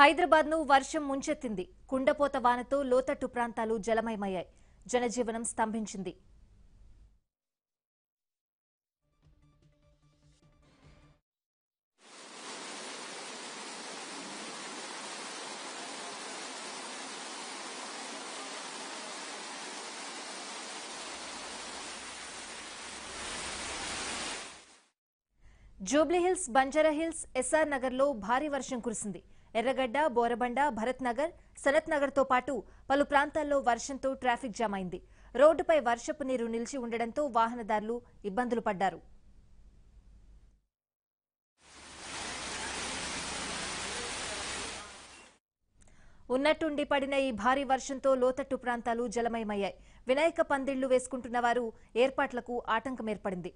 హైదరాబాద్ ను వర్షం ముంచెత్తింది. కుండపోత వానతో లోతట్టు ప్రాంతాలు జలమయమయ్యాయి. జనజీవనం స్తంభించింది. జూబ్లీహిల్స్, బంజారాహిల్స్, ఎస్ఆర్ నగర్లో భారీ వర్షం కురిసింది. ఎర్రగడ్డ, బోరబండ, భరత్ నగర్, సనత్ నగర్తో పాటు పలు ప్రాంతాల్లో వర్షంతో ట్రాఫిక్ జామ్ అయింది. రోడ్డుపై వర్షపు నీరు నిలిచి ఉండడంతో వాహనదారులు ఇబ్బందులు పడ్డారు. ఉన్నట్టుండి పడిన ఈ భారీ వర్షంతో లోతట్టు ప్రాంతాలు జలమయమయ్యాయి. వినాయక పందిళ్లు వేసుకుంటున్న వారు ఏర్పాట్లకు ఆటంకం ఏర్పడింది.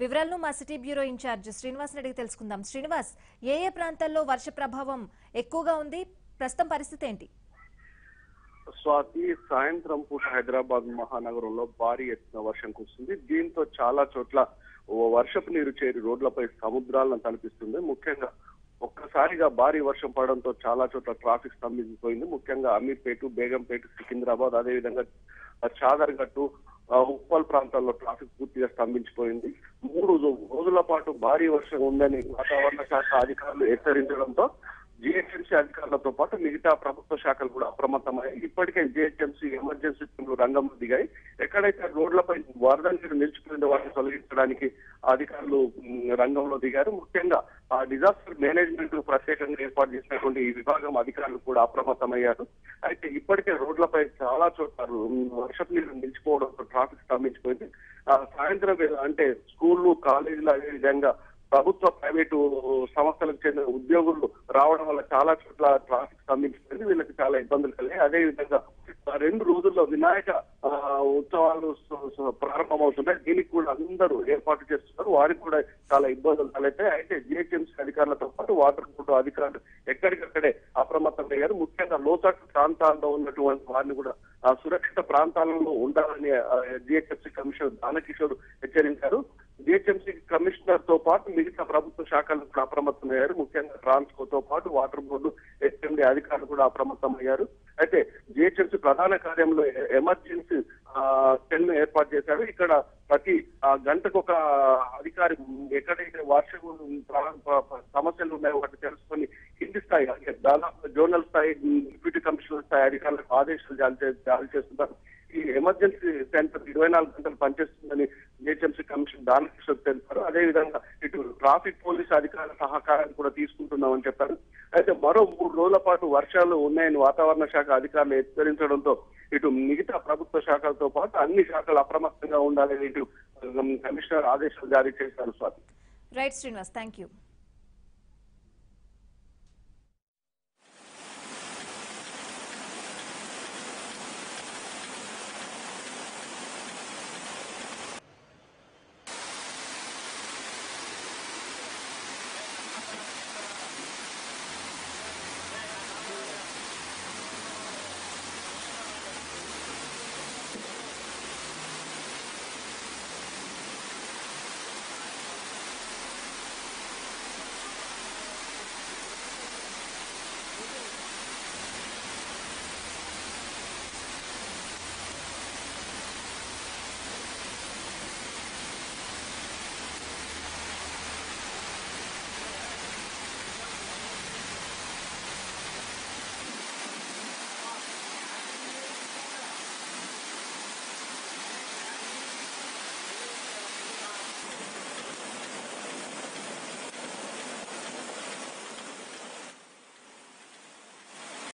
వివరాలను మా సిటీ బ్యూరో ఇన్ఛార్జ్ శ్రీనివాస్ రెడ్డికి తెలుసుకుందాం. శ్రీనివాస్, ఏ ఏ ప్రాంతాల్లో వర్ష ప్రభావం ఎక్కువగా ఉంది? ప్రస్తుతం పరిస్థితి ఏంటి? స్వాతి, సాయంత్రం పూట హైదరాబాద్ మహానగరంలో భారీ ఎత్తున వర్షం కురిసింది. దీంతో చాలా చోట్ల వర్షపు నీరు చేరి రోడ్లపై సముద్రాలను తలపిస్తుంది. ముఖ్యంగా ఒక్కసారిగా భారీ వర్షం పడడంతో చాలా చోట్ల ట్రాఫిక్ స్తంభించిపోయింది. ముఖ్యంగా అమీర్పేట, బేగంపేట, సికింద్రాబాద్, అదేవిధంగా చాదర్ గట్టు, ఉప్పల్ ప్రాంతాల్లో ట్రాఫిక్ పూర్తిగా స్తంభించిపోయింది. 3 రోజుల పాటు భారీ వర్షం ఉందని వాతావరణ శాఖ అధికారులు హెచ్చరించడంతో జిహెచ్ఎంసీ అధికారులతో పాటు మిగతా ప్రభుత్వ శాఖలు కూడా అప్రమత్తమయ్యాయి. ఇప్పటికే జిహెచ్ఎంసీ ఎమర్జెన్సీ టీంలు రంగంలో దిగాయి. ఎక్కడైతే రోడ్లపై వరద నీరు నిలిచిపోయిందో వాటిని తొలగించడానికి అధికారులు రంగంలో దిగారు. ముఖ్యంగా ఆ డిజాస్టర్ మేనేజ్మెంట్ కు ప్రత్యేకంగా ఏర్పాటు చేసినటువంటి ఈ విభాగం అధికారులు కూడా అప్రమత్తమయ్యారు. అయితే ఇప్పటికే రోడ్లపై చాలా చోట్ల వర్షపు నీరు నిలిచిపోవడంతో ట్రాఫిక్ స్తంభించిపోయింది. సాయంత్రం వేళ అంటే స్కూళ్లు, కాలేజీలు, అదేవిధంగా ప్రభుత్వ ప్రైవేటు సంస్థలకు చెందిన ఉద్యోగులు రావడం వల్ల చాలా చోట్ల ట్రాఫిక్ స్తంభించిపోయింది. వీళ్ళకి చాలా ఇబ్బందులు కలిగాయి. అదేవిధంగా 2 రోజుల్లో వినాయక ఉత్సవాలు ప్రారంభమవుతున్నాయి. దీనికి కూడా అందరూ ఏర్పాటు చేస్తున్నారు. వారికి కూడా చాలా ఇబ్బందులు తలెత్తాయి. అయితే జిహెచ్ఎంసీ అధికారులతో పాటు వాటర్ బోర్డు అధికారులు ఎక్కడికక్కడే అప్రమత్తం అయ్యారు. ముఖ్యంగా లోతట్టు ప్రాంతాల్లో ఉన్నటువంటి వారిని కూడా సురక్షిత ప్రాంతాలలో ఉండాలని జిహెచ్ఎంసీ కమిషనర్ దానకిషోర్ హెచ్చరించారు. జిహెచ్ఎంసీ కమిషనర్ తో పాటు మిగతా ప్రభుత్వ శాఖలు కూడా అప్రమత్తమయ్యారు. ముఖ్యంగా ట్రాన్స్కోతో పాటు వాటర్ బోర్డు, హెచ్ఎండి అధికారులు కూడా అప్రమత్తమయ్యారు. అయితే జిహెచ్ఎంసీ ప్రధాన కార్యంలో ఎమర్జెన్సీ సెల్ ఏర్పాటు చేశారు. ఇక్కడ ప్రతి గంటకు ఒక అధికారి ఎక్కడైతే వర్షం సమస్యలు ఉన్నాయో వాటిని తెలుసుకొని కింది స్థాయి, దాదాపు జోనల్ స్థాయి, డిప్యూటీ కమిషనర్ స్థాయి అధికారులకు ఆదేశాలు జారీ చేస్తున్నారు. ఈ ఎమర్జెన్సీ సెంటర్ 24 గంటలు పనిచేస్తుందని జిహెచ్ఎంసీ కమిషనర్ దానకిషోర్ తెలిపారు. అదేవిధంగా ఇటు ట్రాఫిక్ పోలీసు అధికారుల సహకారాన్ని కూడా తీసుకుంటున్నామని చెప్పారు. అయితే మరో 3 రోజుల పాటు వర్షాలు ఉన్నాయని వాతావరణ శాఖ అధికారులు హెచ్చరించడంతో ఇటు మిగతా ప్రభుత్వ శాఖలతో పాటు అన్ని శాఖలు అప్రమత్తంగా ఉండాలని ఇటు కమిషనర్ ఆదేశాలు జారీ చేశారు. Swathi. Right Srinivas, thank you.